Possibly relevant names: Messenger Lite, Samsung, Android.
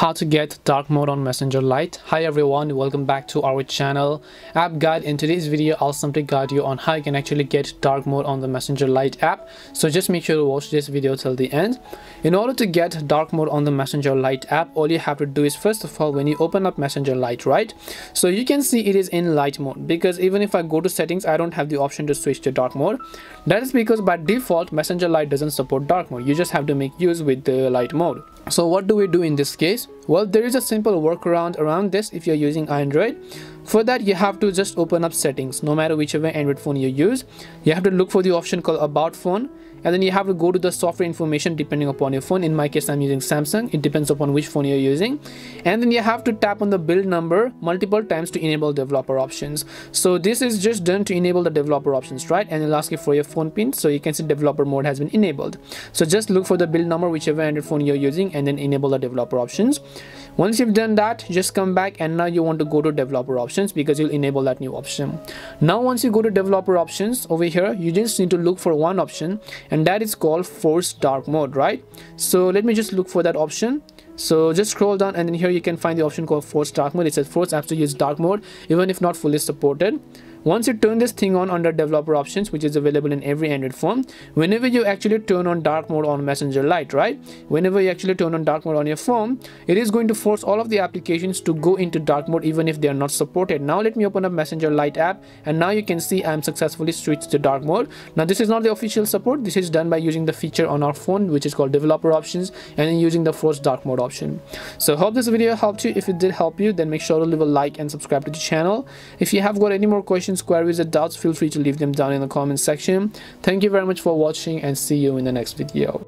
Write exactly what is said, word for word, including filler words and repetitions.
How to get dark mode on Messenger Lite. Hi everyone, welcome back to our channel app guide. In today's video I'll simply guide you on how you can actually get dark mode on the Messenger Lite app, so just make sure to watch this video till the end. In order to get dark mode on the Messenger Lite app, all you have to do is, first of all, when you open up Messenger Lite, right, so you can see it is in light mode, because even if I go to settings I don't have the option to switch to dark mode. That is because by default Messenger Lite doesn't support dark mode. You just have to make use with the light mode. So what do we do in this case? Well, there is a simple workaround around this if you're using Android. For that, you have to just open up settings. No matter whichever Android phone you use, you have to look for the option called About Phone, and then you have to go to the software information depending upon your phone. In my case, I'm using Samsung. It depends upon which phone you're using. And then you have to tap on the build number multiple times to enable developer options. So this is just done to enable the developer options, right? And it'll ask you for your phone pin. So you can see developer mode has been enabled. So just look for the build number, whichever Android phone you're using, and then enable the developer options. Once you've done that, just come back, and now you want to go to developer options because you'll enable that new option. Now once you go to developer options, over here you just need to look for one option, and that is called force dark mode, right? So let me just look for that option. So just scroll down, and then here you can find the option called force dark mode. It says force apps to use dark mode even if not fully supported. Once you turn this thing on under developer options, which is available in every Android phone, whenever you actually turn on dark mode on Messenger Lite, right? Whenever you actually turn on dark mode on your phone, it is going to force all of the applications to go into dark mode even if they are not supported. Now let me open up Messenger Lite app, and now you can see I'm successfully switched to dark mode. Now this is not the official support. This is done by using the feature on our phone, which is called developer options, and then using the force dark mode option. So hope this video helped you. If it did help you, then make sure to leave a like and subscribe to the channel. If you have got any more questions, queries or doubts, feel free to leave them down in the comment section. Thank you very much for watching, and see you in the next video.